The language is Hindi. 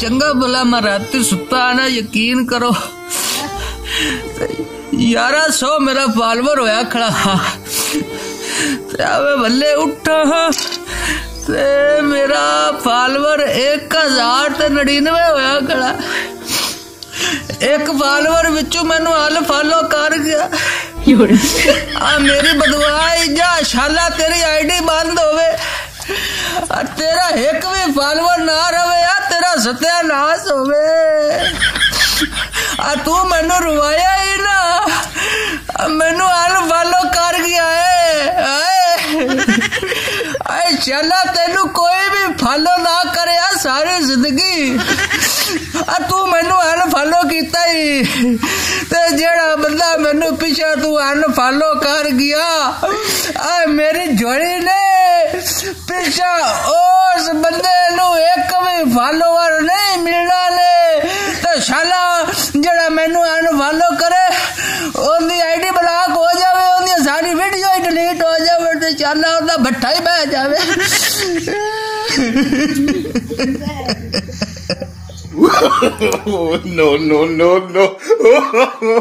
चंगा भला मैं रात सुता ना, यकीन करो यारा 100 मेरा फॉलोवर होया खड़ा ते बल्ले उठा ते मेरा फॉलोवर 1099 होया खड़ा। एक फॉलोवर विचों मैनू हल फॉलो कर गया। मेरी बदवाई जा शाला तेरी आईडी बंद होवे, तेरा एक भी फॉलोवर ना रवे, तेरा सत्यानाश होवे। तू मैनू रुवाया ही ना, मैनू अल वालो कर गया है। चला तेनू कोई भी फॉलो ना करे सारी जिंदगी, तू मैनू अनफॉलो किया ही। ते जेड़ा बंदा मैनू पीछे तू अनफॉलो कर गया, मेरी जोड़ी ने पीछा उस बंदे नू एक भी फॉलोवर नहीं मिलना ने। ते शाला जड़ा मैनू अनफॉलो करे ओंदी आईडी ब्लॉक हो जावे, ओंदी सारी वीडियो ही डिलीट हो जावे, ते चल ओंदा भट्ठा ही बह जावे। No no no no